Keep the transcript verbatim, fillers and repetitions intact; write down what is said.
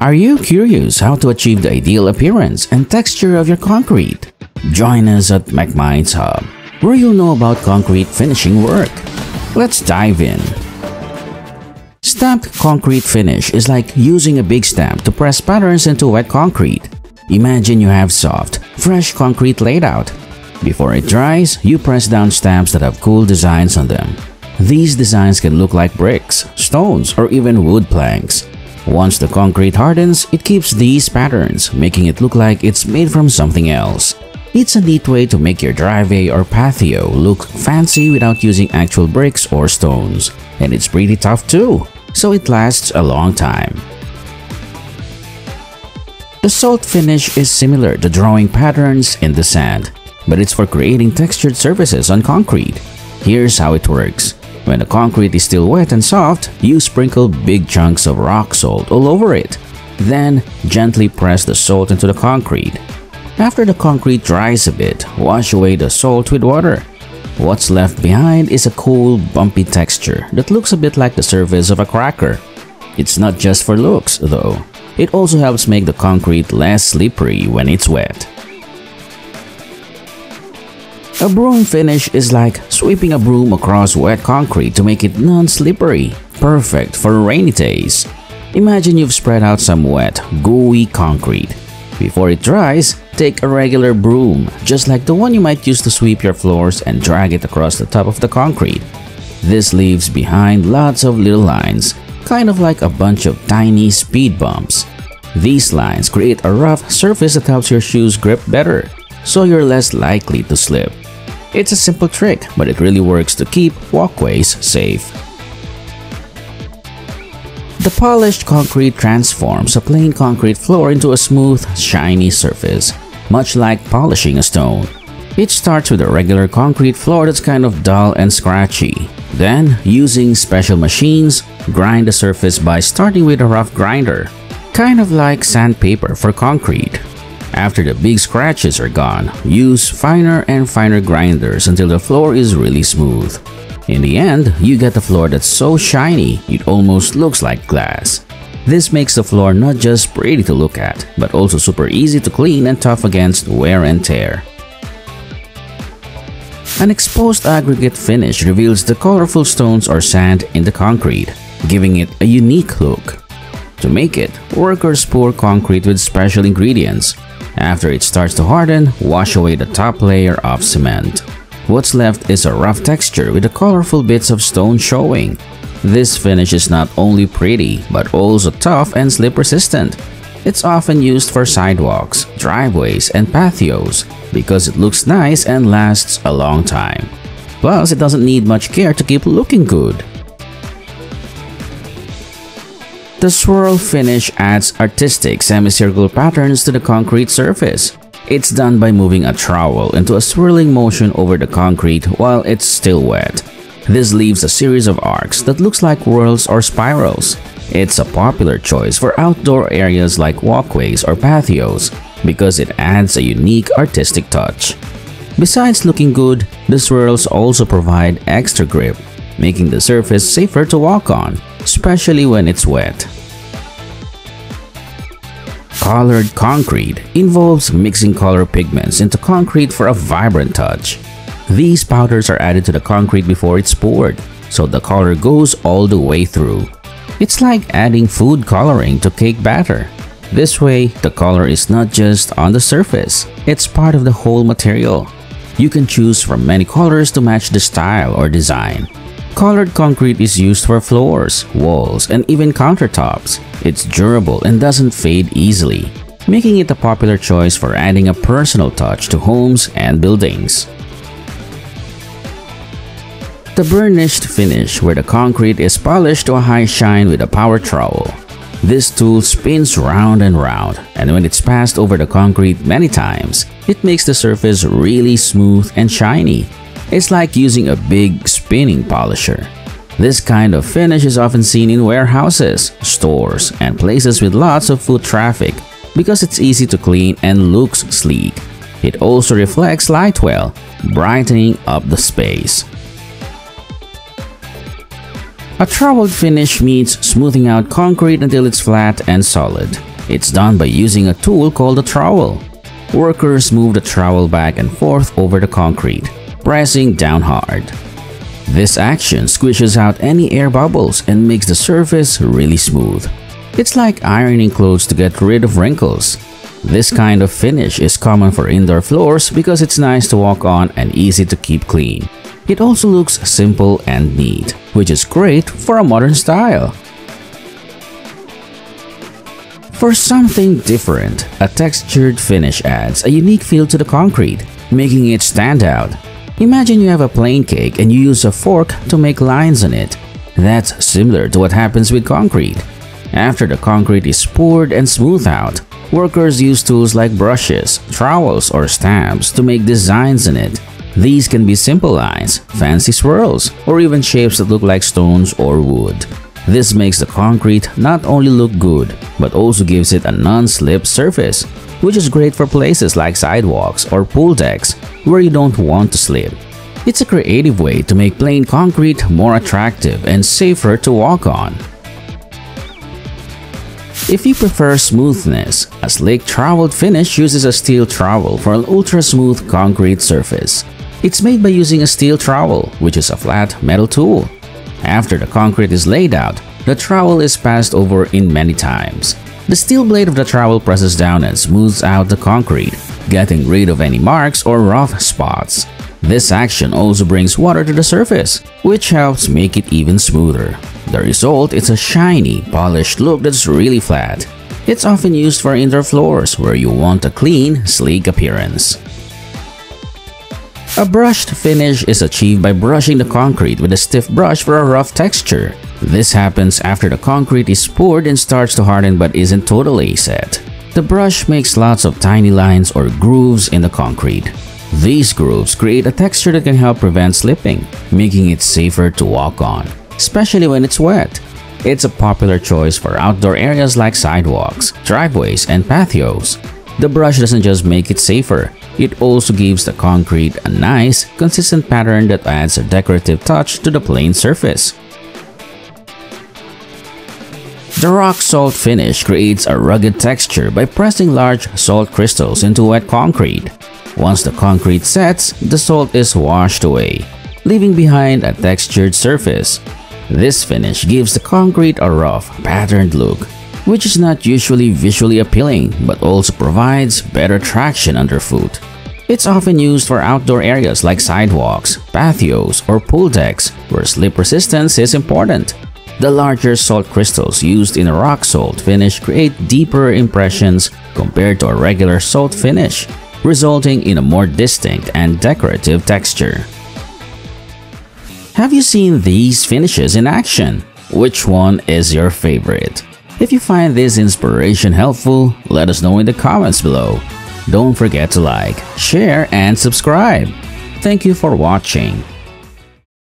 Are you curious how to achieve the ideal appearance and texture of your concrete? Join us at MechMinds Hub, where you'll know about concrete finishing work. Let's dive in. Stamped concrete finish is like using a big stamp to press patterns into wet concrete. Imagine you have soft, fresh concrete laid out. Before it dries, you press down stamps that have cool designs on them. These designs can look like bricks, stones, or even wood planks. Once the concrete hardens, it keeps these patterns, making it look like it's made from something else. It's a neat way to make your driveway or patio look fancy without using actual bricks or stones. And it's pretty tough too, so it lasts a long time. The salt finish is similar to drawing patterns in the sand, but it's for creating textured surfaces on concrete. Here's how it works. When the concrete is still wet and soft, you sprinkle big chunks of rock salt all over it. Then, gently press the salt into the concrete. After the concrete dries a bit, wash away the salt with water. What's left behind is a cool, bumpy texture that looks a bit like the surface of a cracker. It's not just for looks, though. It also helps make the concrete less slippery when it's wet. A broom finish is like sweeping a broom across wet concrete to make it non-slippery, perfect for rainy days. Imagine you've spread out some wet, gooey concrete. Before it dries, take a regular broom, just like the one you might use to sweep your floors, and drag it across the top of the concrete. This leaves behind lots of little lines, kind of like a bunch of tiny speed bumps. These lines create a rough surface that helps your shoes grip better, so you're less likely to slip. It's a simple trick, but it really works to keep walkways safe. The polished concrete transforms a plain concrete floor into a smooth, shiny surface, much like polishing a stone. It starts with a regular concrete floor that's kind of dull and scratchy. Then, using special machines, grind the surface by starting with a rough grinder, kind of like sandpaper for concrete. After the big scratches are gone, use finer and finer grinders until the floor is really smooth. In the end, you get a floor that's so shiny it almost looks like glass. This makes the floor not just pretty to look at, but also super easy to clean and tough against wear and tear. An exposed aggregate finish reveals the colorful stones or sand in the concrete, giving it a unique look. To make it, workers pour concrete with special ingredients. After it starts to harden, wash away the top layer of cement. What's left is a rough texture with the colorful bits of stone showing. This finish is not only pretty, but also tough and slip-resistant. It's often used for sidewalks, driveways, and patios because it looks nice and lasts a long time. Plus, it doesn't need much care to keep looking good. The swirl finish adds artistic semicircular patterns to the concrete surface. It's done by moving a trowel into a swirling motion over the concrete while it's still wet. This leaves a series of arcs that looks like whorls or spirals. It's a popular choice for outdoor areas like walkways or patios because it adds a unique artistic touch. Besides looking good, the swirls also provide extra grip, making the surface safer to walk on, especially when it's wet. Colored concrete involves mixing color pigments into concrete for a vibrant touch. These powders are added to the concrete before it's poured, so the color goes all the way through. It's like adding food coloring to cake batter. This way, the color is not just on the surface, it's part of the whole material. You can choose from many colors to match the style or design. Colored concrete is used for floors, walls, and even countertops. It's durable and doesn't fade easily, making it a popular choice for adding a personal touch to homes and buildings. The burnished finish, where the concrete is polished to a high shine with a power trowel. This tool spins round and round, and when it's passed over the concrete many times, it makes the surface really smooth and shiny. It's like using a big spinning polisher. This kind of finish is often seen in warehouses, stores, and places with lots of foot traffic because it's easy to clean and looks sleek. It also reflects light well, brightening up the space. A troweled finish means smoothing out concrete until it's flat and solid. It's done by using a tool called a trowel. Workers move the trowel back and forth over the concrete, pressing down hard. This action squishes out any air bubbles and makes the surface really smooth. It's like ironing clothes to get rid of wrinkles. This kind of finish is common for indoor floors because it's nice to walk on and easy to keep clean. It also looks simple and neat, which is great for a modern style. For something different, a textured finish adds a unique feel to the concrete, making it stand out. Imagine you have a plain cake and you use a fork to make lines on it. That's similar to what happens with concrete. After the concrete is poured and smoothed out, workers use tools like brushes, trowels, or stamps to make designs in it. These can be simple lines, fancy swirls, or even shapes that look like stones or wood. This makes the concrete not only look good, but also gives it a non-slip surface, which is great for places like sidewalks or pool decks where you don't want to slip. It's a creative way to make plain concrete more attractive and safer to walk on. If you prefer smoothness, a slick troweled finish uses a steel trowel for an ultra-smooth concrete surface. It's made by using a steel trowel, which is a flat metal tool. After the concrete is laid out, the trowel is passed over in many times. The steel blade of the trowel presses down and smooths out the concrete, getting rid of any marks or rough spots. This action also brings water to the surface, which helps make it even smoother. The result is a shiny, polished look that's really flat. It's often used for indoor floors where you want a clean, sleek appearance. A brushed finish is achieved by brushing the concrete with a stiff brush for a rough texture. This happens after the concrete is poured and starts to harden but isn't totally set. The brush makes lots of tiny lines or grooves in the concrete. These grooves create a texture that can help prevent slipping, making it safer to walk on, especially when it's wet. It's a popular choice for outdoor areas like sidewalks, driveways, and patios. The brush doesn't just make it safer, it also gives the concrete a nice, consistent pattern that adds a decorative touch to the plain surface. The rock salt finish creates a rugged texture by pressing large salt crystals into wet concrete. Once the concrete sets, the salt is washed away, leaving behind a textured surface. This finish gives the concrete a rough, patterned look, which is not usually visually appealing but also provides better traction underfoot. It's often used for outdoor areas like sidewalks, patios, or pool decks where slip resistance is important. The larger salt crystals used in a rock salt finish create deeper impressions compared to a regular salt finish, resulting in a more distinct and decorative texture. Have you seen these finishes in action? Which one is your favorite? If you find this inspiration helpful, let us know in the comments below. Don't forget to like, share, and subscribe. Thank you for watching.